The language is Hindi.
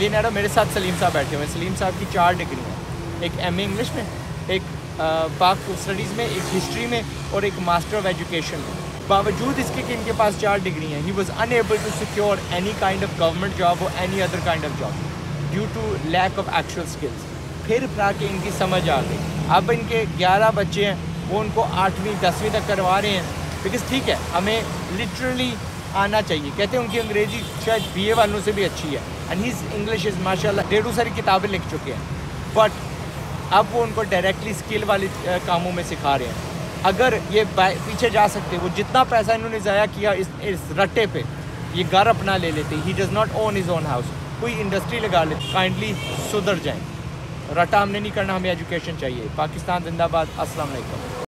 लिए मैडम मेरे साथ सलीम साहब बैठे हुए हैं। सलीम साहब की 4 डिग्री हैं, एक एमए इंग्लिश में, एक पाक स्टडीज़ में, एक हिस्ट्री में और एक मास्टर ऑफ एजुकेशन में। बावजूद इसके कि इनके पास 4 डिग्री हैं, he was unable to secure any kind of government job और any other kind of job due to lack of actual skills. फिर जाके इनकी समझ आ गई। अब इनके 11 बच्चे हैं, वो उनको 8वीं 10वीं तक करवा रहे हैं, बिकॉज ठीक है हमें लिटरली आना चाहिए। कहते हैं उनकी अंग्रेज़ी शायद BA वालों से भी अच्छी है एंड हीज़ इंग्लिश इज़ माशाल्लाह 150 सारी किताबें लिख चुके हैं, बट अब वो उनको डायरेक्टली स्किल वाले कामों में सिखा रहे हैं। अगर ये पीछे जा सकते, वो जितना पैसा इन्होंने ज़ाया किया इस रट्टे पे, ये घर अपना ले लेते। He does not own his own house, कोई इंडस्ट्री लगा ले, काइंडली सुधर जाएँ। रट्टा हमने नहीं करना, हमें एजुकेशन चाहिए। पाकिस्तान जिंदाबाद। अस्सलाम वालेकुम।